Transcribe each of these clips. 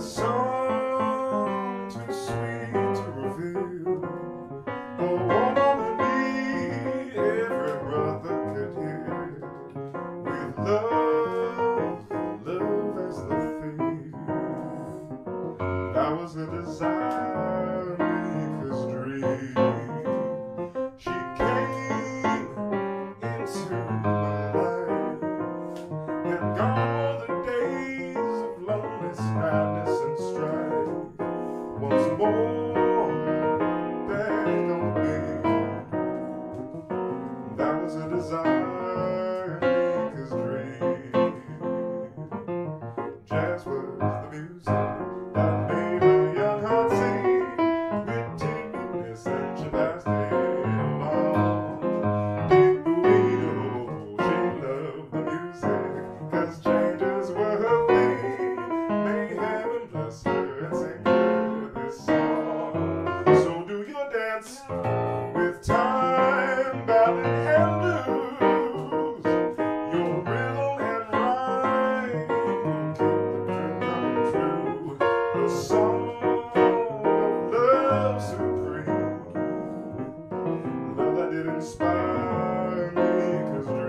a song too sweet to reveal, but one on the need every brother could hear. With love, love as the theme, that was the desire in Nica's dream. She came into my life and gone. Sadness and strife, once more there don't be. That was a desire in Nica's dream. Jazz was the music that made her young heart sing, with tenderness and she passed it along. Deep below, she loved the music, 'cause changes were her thing. And sing this song. So do your dance with time, ballad and blues. Your rhythm and rhyme keep the rhythm true. The song of love supreme, love that did inspire Nica's dream.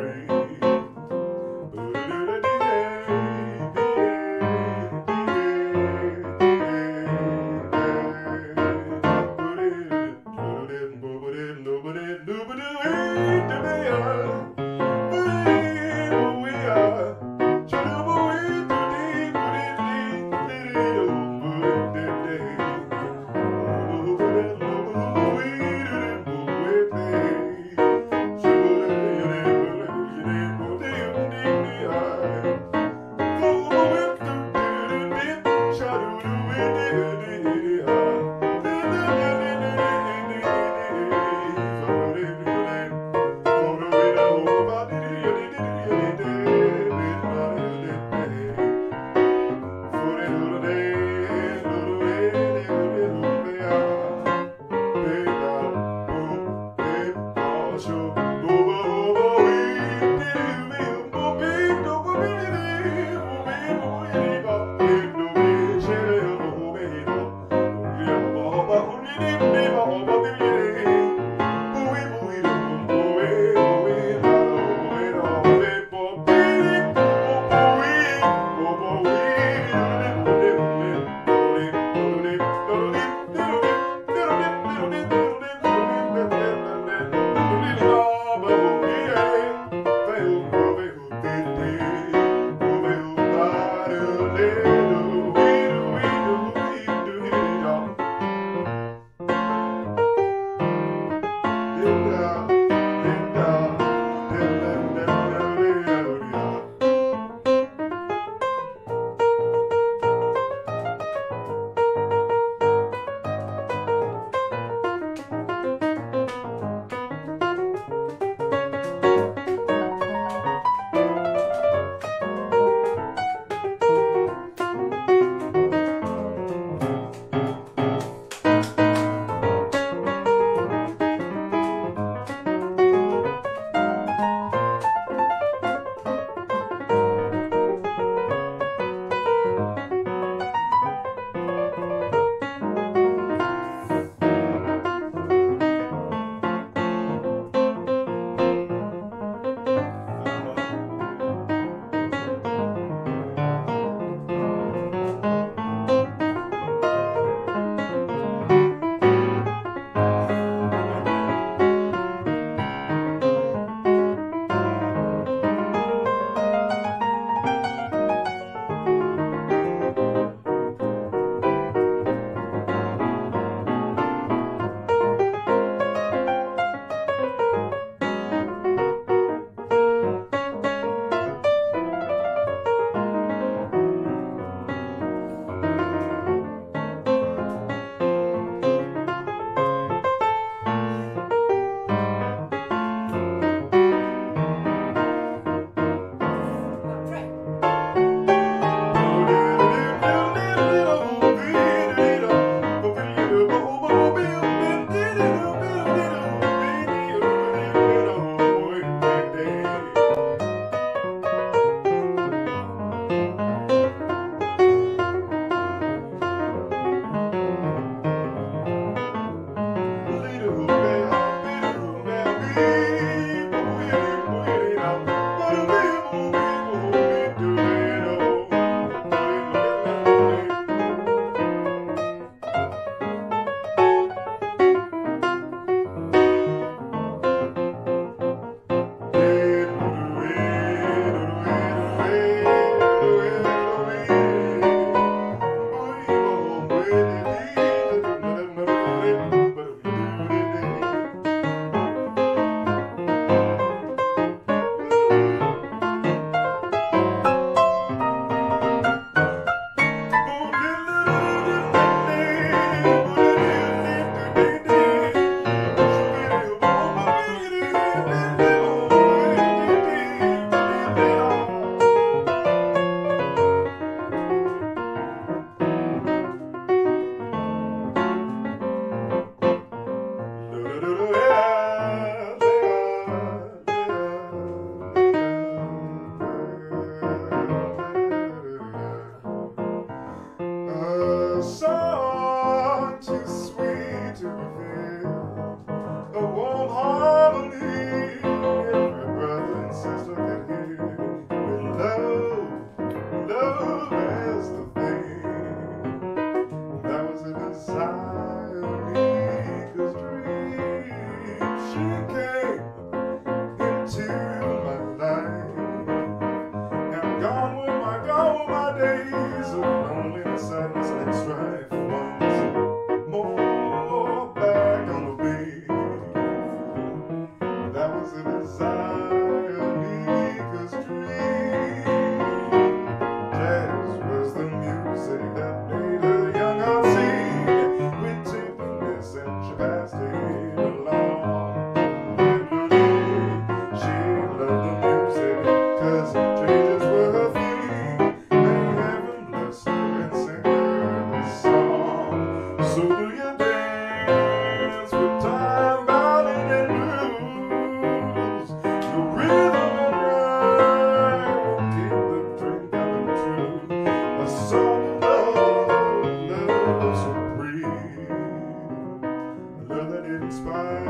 inspired.